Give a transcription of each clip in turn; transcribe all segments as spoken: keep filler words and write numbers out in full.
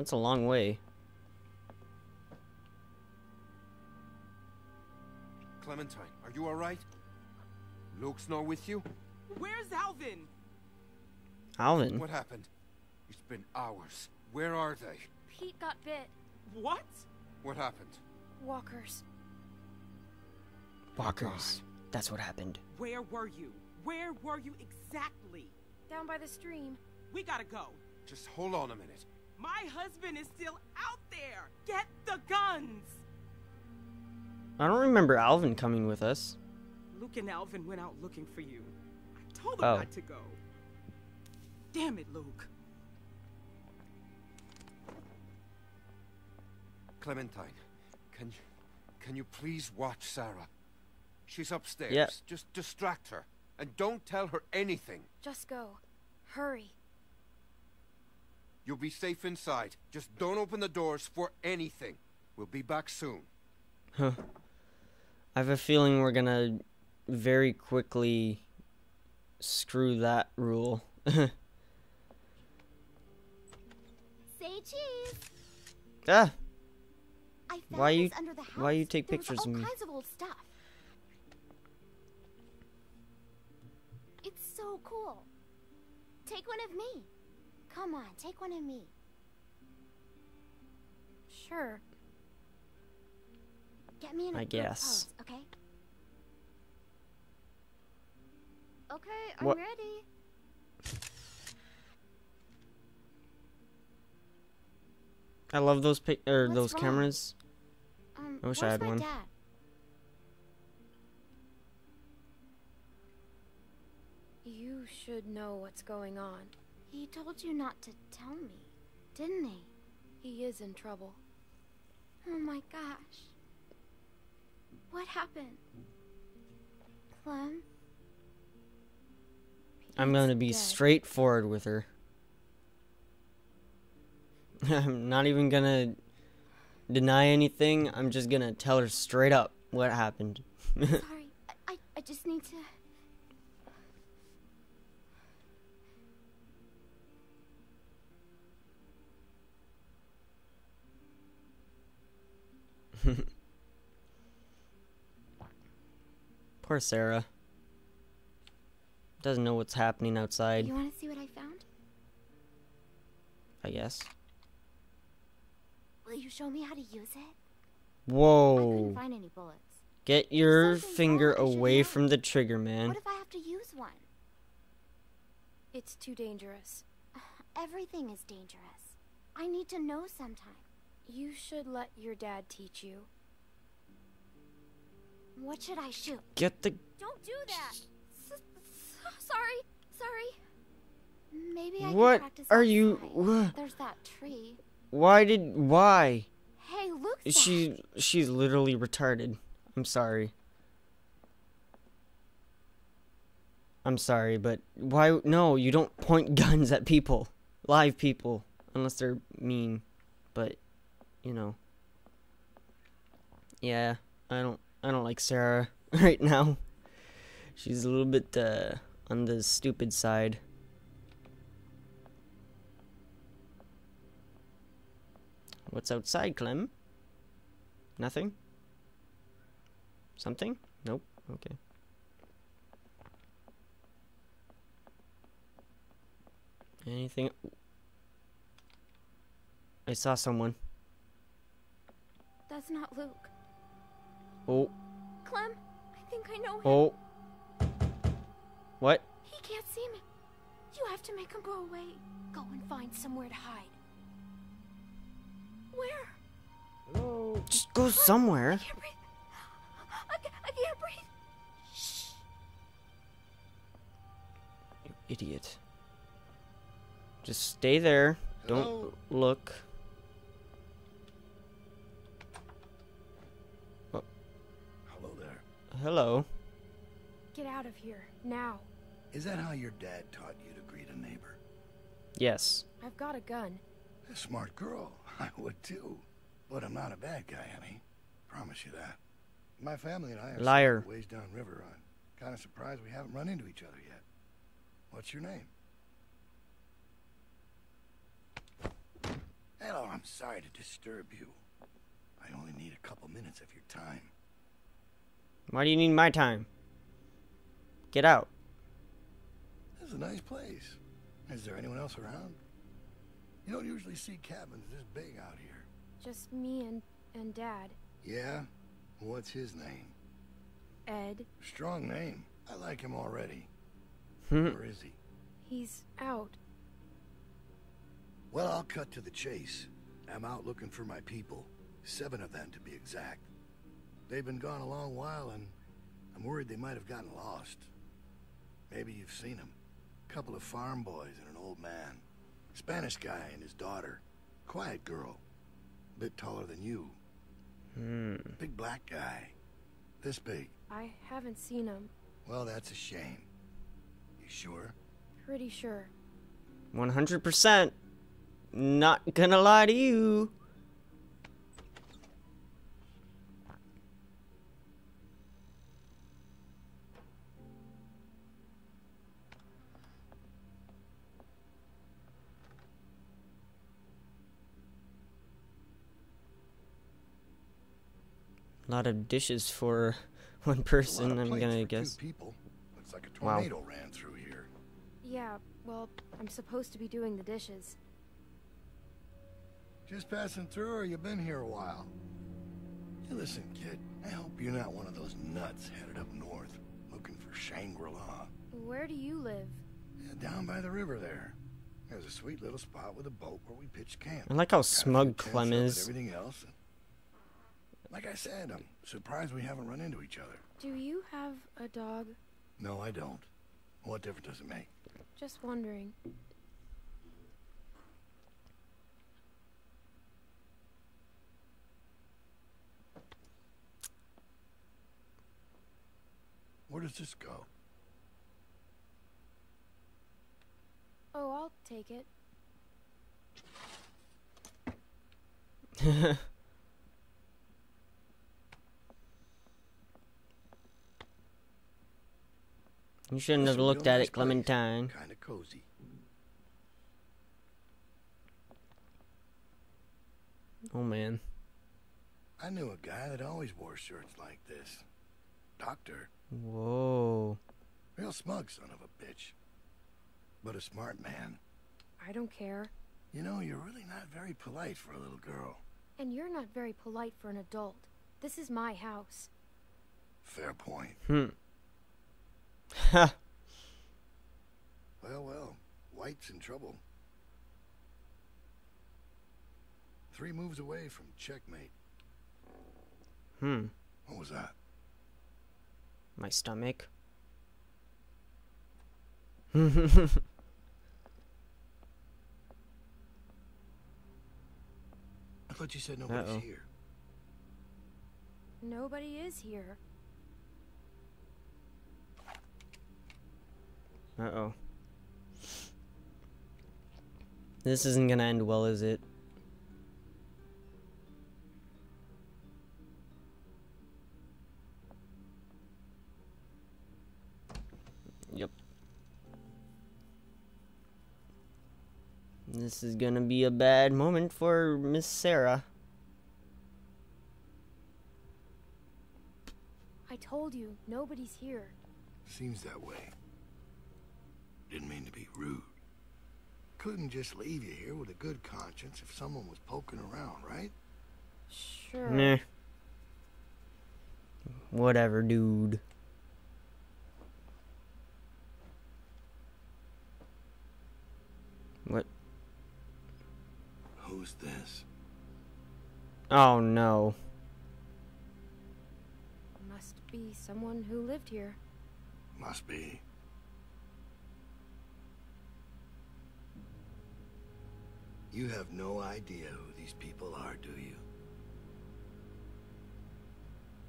That's a long way. Clementine, are you all right? Luke's not with you? Where's Alvin? Alvin? What happened? It's been hours. Where are they? Pete got bit. What? What happened? Walkers. Walkers. God. That's what happened. Where were you? Where were you exactly? Down by the stream. We gotta go. Just hold on a minute. My husband is still out there. Get the guns. I don't remember Alvin coming with us. Luke and Alvin went out looking for you. I told them oh. not to go. Damn it, Luke. Clementine, can you, can you please watch Sarah? She's upstairs. Yeah. Just distract her. And don't tell her anything. Just go. Hurry. You'll be safe inside. Just don't open the doors for anything. We'll be back soon. Huh. I have a feeling we're gonna very quickly screw that rule. Say cheese. Ah. I found why you under the house. Why you take there pictures was all of me? Kinds of old stuff. It's so cool. Take one of me. Come on, take one of me. Sure. Get me in a I guess. Pose, okay. Okay, I'm what? ready. I love those pic or er, those wrong? cameras. Um, I wish I had my one. Dad? You should know what's going on. He told you not to tell me, didn't he? He is in trouble. Oh my gosh. What happened? Clem? I'm going to be dead. straightforward with her. I'm not even going to deny anything. I'm just going to tell her straight up what happened. Sorry. I, I, I just need to... Poor Sarah. Doesn't know what's happening outside. You want to see what I found? I guess. Will you show me how to use it? Whoa. I couldn't find any bullets. Get your finger away from the trigger, man. What if I have to use one? It's too dangerous. Everything is dangerous. I need to know sometime. You should let your dad teach you. What should I shoot? Get the... Don't do that! S sorry, sorry. Maybe I what can practice What are outside. you... There's that tree. Why did... Why? Hey, look She She's literally retarded. I'm sorry. I'm sorry, but why... No, you don't point guns at people. Live people. Unless they're mean. But... You know. Yeah, I don't I don't like Sarah right now. She's a little bit uh on the stupid side. What's outside, Clem? Nothing? Something? Nope. Okay. Anything? I saw someone. That's not Luke. Oh. Clem, I think I know him. Oh. What? He can't see me. You have to make him go away. Go and find somewhere to hide. Where? Hello? Just go somewhere. I can't breathe. I can't, I can't breathe. Shh. You idiot. Just stay there. Hello? Don't look. Hello. Get out of here now. Is that how your dad taught you to greet a neighbor? Yes. I've got a gun. A smart girl. I would too. But I'm not a bad guy, honey. Promise you that. My family and I are Liar. ways downriver. I'm kind of surprised we haven't run into each other yet. What's your name? Hello. I'm sorry to disturb you. I only need a couple minutes of your time. Why do you need my time? Get out. This is a nice place. Is there anyone else around? You don't usually see cabins this big out here. Just me and, and Dad. Yeah? What's his name? Ed. Strong name. I like him already. Where is he? He's out. Well, I'll cut to the chase. I'm out looking for my people. Seven of them, to be exact. They've been gone a long while, and I'm worried they might have gotten lost. Maybe you've seen them. A couple of farm boys and an old man. Spanish guy and his daughter. Quiet girl. A bit taller than you. Hmm. Big black guy. This big. I haven't seen him. Well, that's a shame. You sure? Pretty sure. one hundred percent. Not gonna lie to you. A lot of dishes for one person, I'm gonna guess. People. Looks like a tornado wow. ran through here. Yeah, well, I'm supposed to be doing the dishes. Just passing through, or you've been here a while? Hey, listen, kid, I hope you're not one of those nuts headed up north looking for Shangri-La. Where do you live? Yeah, down by the river there. There's a sweet little spot with a boat where we pitch camp. I like how smug Clem is. Everything else. Like I said, I'm surprised we haven't run into each other. Do you have a dog? No, I don't. What difference does it make? Just wondering. Where does this go? Oh, I'll take it. You shouldn't have looked at it, Clementine. Kind of cozy. Oh man. I knew a guy that always wore shirts like this. Doctor. Whoa. Real smug son of a bitch. But a smart man. I don't care. You know, you're really not very polite for a little girl. And you're not very polite for an adult. This is my house. Fair point. Hmm. Well, well, White's in trouble. Three moves away from checkmate. Hmm. What was that? My stomach. I thought you said nobody's Uh-oh. here. Nobody is here. Uh-oh. This isn't gonna end well, is it? Yep. This is gonna be a bad moment for Miss Sarah. I told you, nobody's here. Seems that way. Didn't mean to be rude. Couldn't just leave you here with a good conscience if someone was poking around, right? Sure. Nah. Whatever, dude. What? Who's this? Oh, no. Must be someone who lived here. Must be. You have no idea who these people are, do you?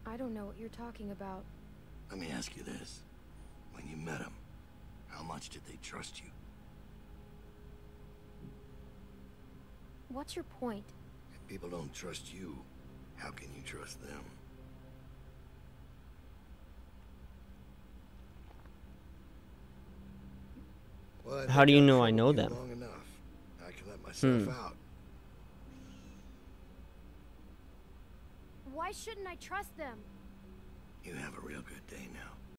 I don't know what you're talking about. Let me ask you this. When you met them, how much did they trust you? What's your point? If people don't trust you, how can you trust them? Well, how do you know I know them? Myself hmm. out. Why shouldn't I trust them? You have a real good day now.